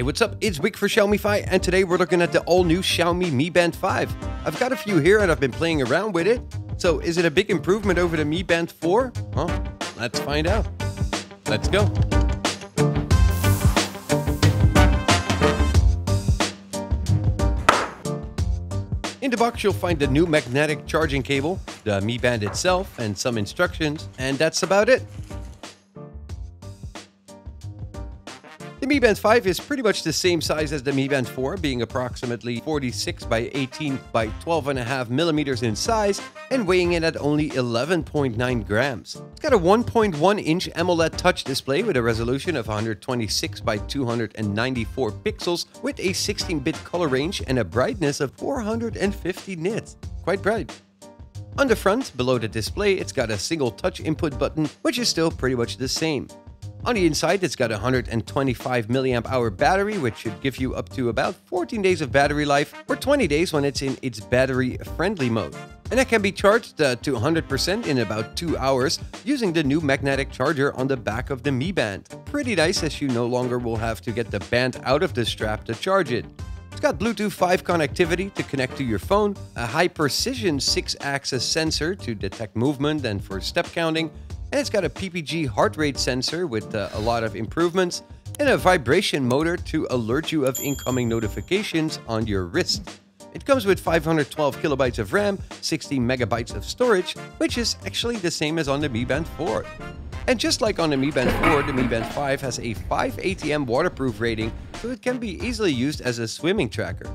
Hey, what's up? It's Wick for XiaomiFi, and today we're looking at the all-new Xiaomi Mi Band 5. I've got a few here and I've been playing around with it. So is it a big improvement over the Mi Band 4? Huh? Let's find out. Let's go. In the box, you'll find the new magnetic charging cable, the Mi Band itself, and some instructions, and that's about it. The Mi Band 5 is pretty much the same size as the Mi Band 4, being approximately 46 by 18 by 12.5 millimeters in size and weighing in at only 11.9 grams. It's got a 1.1-inch AMOLED touch display with a resolution of 126 by 294 pixels with a 16-bit color range and a brightness of 450 nits. Quite bright. On the front, below the display, it's got a single touch input button, which is still pretty much the same. On the inside, it's got a 125 mAh battery, which should give you up to about 14 days of battery life, or 20 days when it's in its battery-friendly mode. And that can be charged to 100% in about 2 hours using the new magnetic charger on the back of the Mi Band. Pretty nice, as you no longer will have to get the band out of the strap to charge it. It's got Bluetooth 5 connectivity to connect to your phone, a high-precision 6-axis sensor to detect movement and for step counting, and it's got a PPG heart rate sensor with a lot of improvements and a vibration motor to alert you of incoming notifications on your wrist. It comes with 512 kilobytes of RAM, 16 megabytes of storage, which is actually the same as on the Mi Band 4. And just like on the Mi Band 4, the Mi Band 5 has a 5 ATM waterproof rating, so it can be easily used as a swimming tracker.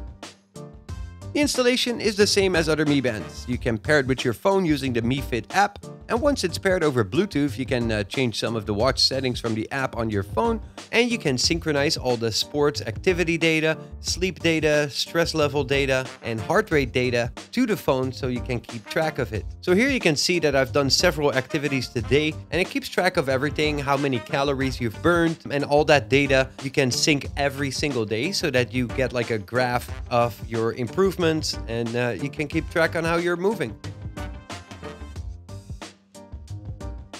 The installation is the same as other Mi Bands. You can pair it with your phone using the Mi Fit app, and once it's paired over Bluetooth, you can change some of the watch settings from the app on your phone, and you can synchronize all the sports activity data, sleep data, stress level data, and heart rate data to the phone so you can keep track of it. So here you can see that I've done several activities today, and it keeps track of everything, how many calories you've burned, and all that data you can sync every single day so that you get like a graph of your improvement, and you can keep track on how you're moving.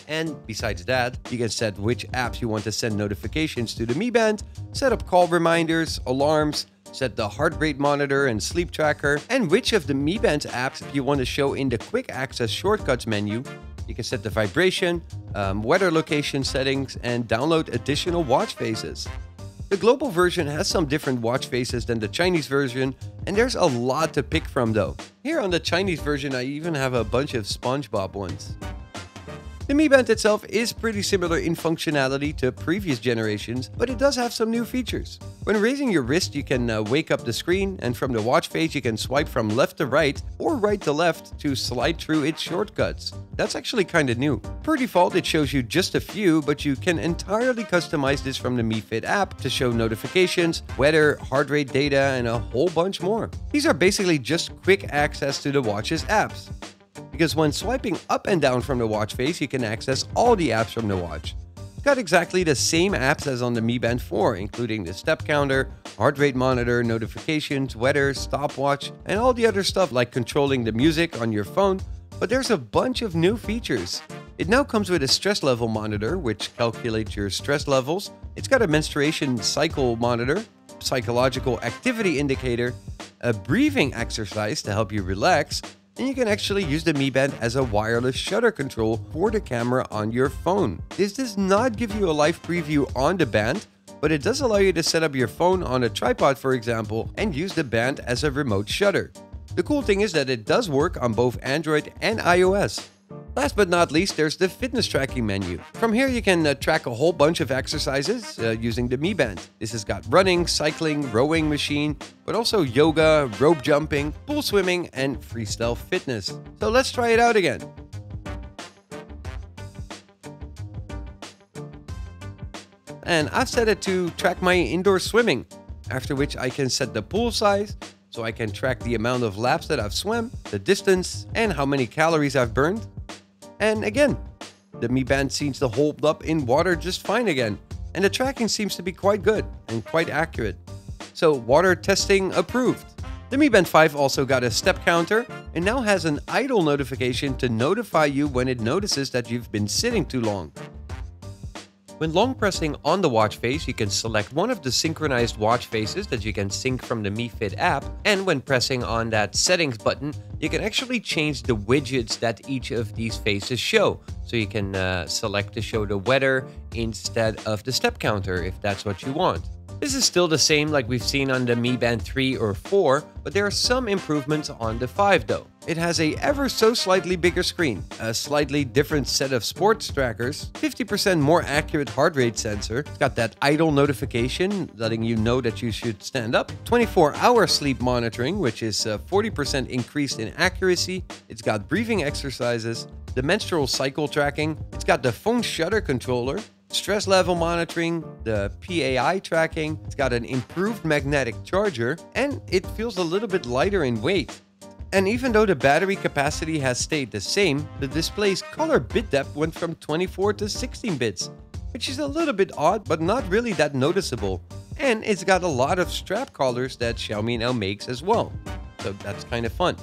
And besides that, you can set which apps you want to send notifications to the Mi Band, set up call reminders, alarms, set the heart rate monitor and sleep tracker, and which of the Mi Band's apps you want to show in the quick access shortcuts menu. You can set the vibration, weather location settings, and download additional watch faces. The global version has some different watch faces than the Chinese version, and there's a lot to pick from though. Here on the Chinese version I even have a bunch of SpongeBob ones. The Mi Band itself is pretty similar in functionality to previous generations, but it does have some new features. When raising your wrist, you can wake up the screen, and from the watch face you can swipe from left to right or right to left to slide through its shortcuts. That's actually kinda new. Per default it shows you just a few, but you can entirely customize this from the Mi Fit app to show notifications, weather, heart rate data, and a whole bunch more. These are basically just quick access to the watch's apps, because when swiping up and down from the watch face, you can access all the apps from the watch. It's got exactly the same apps as on the Mi Band 4, including the step counter, heart rate monitor, notifications, weather, stopwatch, and all the other stuff like controlling the music on your phone, but there's a bunch of new features. It now comes with a stress level monitor, which calculates your stress levels. It's got a menstruation cycle monitor, psychological activity indicator, a breathing exercise to help you relax, and you can actually use the Mi Band as a wireless shutter control for the camera on your phone. This does not give you a live preview on the band, but it does allow you to set up your phone on a tripod, for example, and use the band as a remote shutter. The cool thing is that it does work on both Android and iOS. Last but not least, there's the fitness tracking menu. From here you can track a whole bunch of exercises using the Mi Band. This has got running, cycling, rowing machine, but also yoga, rope jumping, pool swimming, and freestyle fitness. So let's try it out again. And I've set it to track my indoor swimming, after which I can set the pool size, so I can track the amount of laps that I've swam, the distance, and how many calories I've burned. And again, the Mi Band seems to hold up in water just fine again, and the tracking seems to be quite good and quite accurate. So water testing approved. The Mi Band 5 also got a step counter and now has an idle notification to notify you when it notices that you've been sitting too long. When long pressing on the watch face, you can select one of the synchronized watch faces that you can sync from the Mi Fit app, and when pressing on that settings button, you can actually change the widgets that each of these faces show. So you can select to show the weather instead of the step counter if that's what you want. This is still the same like we've seen on the Mi Band 3 or 4, but there are some improvements on the 5 though. It has a ever so slightly bigger screen, a slightly different set of sports trackers, 50% more accurate heart rate sensor, it's got that idle notification letting you know that you should stand up, 24-hour sleep monitoring which is 40% increased in accuracy, it's got breathing exercises, the menstrual cycle tracking, it's got the phone shutter controller, stress level monitoring, the PAI tracking, it's got an improved magnetic charger, and it feels a little bit lighter in weight. And even though the battery capacity has stayed the same, the display's color bit depth went from 24 to 16 bits, which is a little bit odd but not really that noticeable. And it's got a lot of strap collars that Xiaomi now makes as well, so that's kind of fun.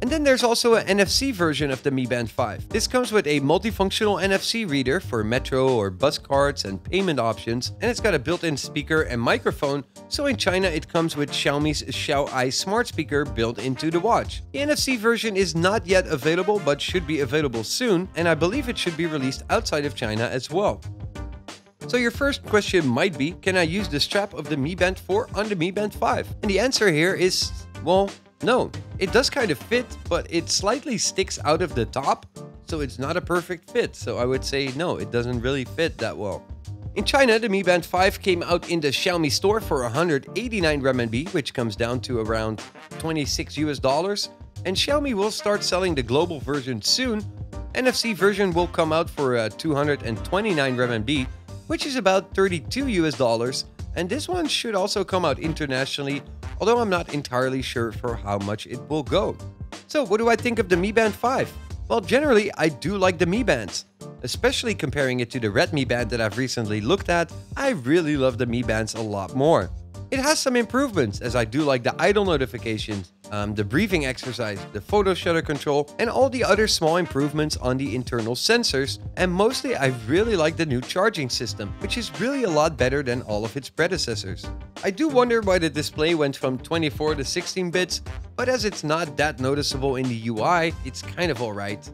And then there's also an NFC version of the Mi Band 5. This comes with a multifunctional NFC reader for metro or bus cards and payment options, and it's got a built-in speaker and microphone, so in China it comes with Xiaomi's Xiao AI smart speaker built into the watch. The NFC version is not yet available but should be available soon, and I believe it should be released outside of China as well. So your first question might be, can I use the strap of the Mi Band 4 on the Mi Band 5? And the answer here is, well, no, it does kind of fit, but it slightly sticks out of the top, so it's not a perfect fit. So I would say no, it doesn't really fit that well. In China, the Mi Band 5 came out in the Xiaomi store for 189 RMB, which comes down to around $26 US, and Xiaomi will start selling the global version soon. NFC version will come out for 229 RMB, which is about $32 US, and this one should also come out internationally, although I'm not entirely sure for how much it will go. So what do I think of the Mi Band 5? Well, generally, I do like the Mi Bands. Especially comparing it to the Redmi Band that I've recently looked at, I really love the Mi Bands a lot more. It has some improvements, as I do like the idle notifications, the breathing exercise, the photo shutter control, and all the other small improvements on the internal sensors. And mostly, I really like the new charging system, which is really a lot better than all of its predecessors. I do wonder why the display went from 24 to 16 bits, but as it's not that noticeable in the UI, it's kind of alright.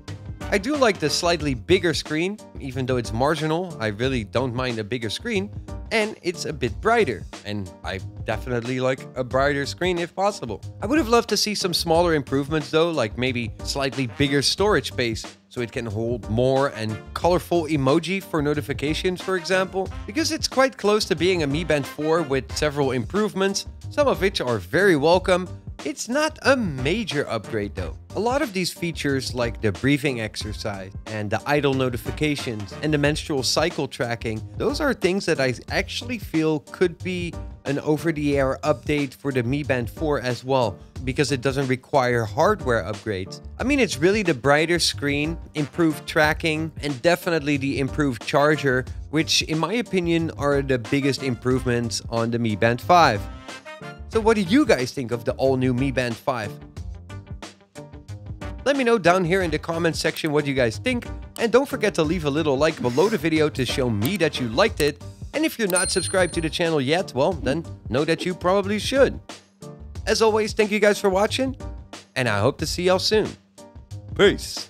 I do like the slightly bigger screen, even though it's marginal, I really don't mind a bigger screen, and it's a bit brighter, and I definitely like a brighter screen if possible. I would have loved to see some smaller improvements though, like maybe slightly bigger storage space, so it can hold more and colorful emoji for notifications, for example, because it's quite close to being a Mi Band 4 with several improvements, some of which are very welcome. It's not a major upgrade though. A lot of these features like the breathing exercise and the idle notifications and the menstrual cycle tracking, those are things that I actually feel could be an over-the-air update for the Mi Band 4 as well, because it doesn't require hardware upgrades. I mean, it's really the brighter screen, improved tracking, and definitely the improved charger, which in my opinion are the biggest improvements on the Mi Band 5. So what do you guys think of the all-new Mi Band 5? Let me know down here in the comments section what you guys think, and don't forget to leave a little like below the video to show me that you liked it, and if you're not subscribed to the channel yet, well, then know that you probably should. As always, thank you guys for watching, and I hope to see y'all soon. Peace!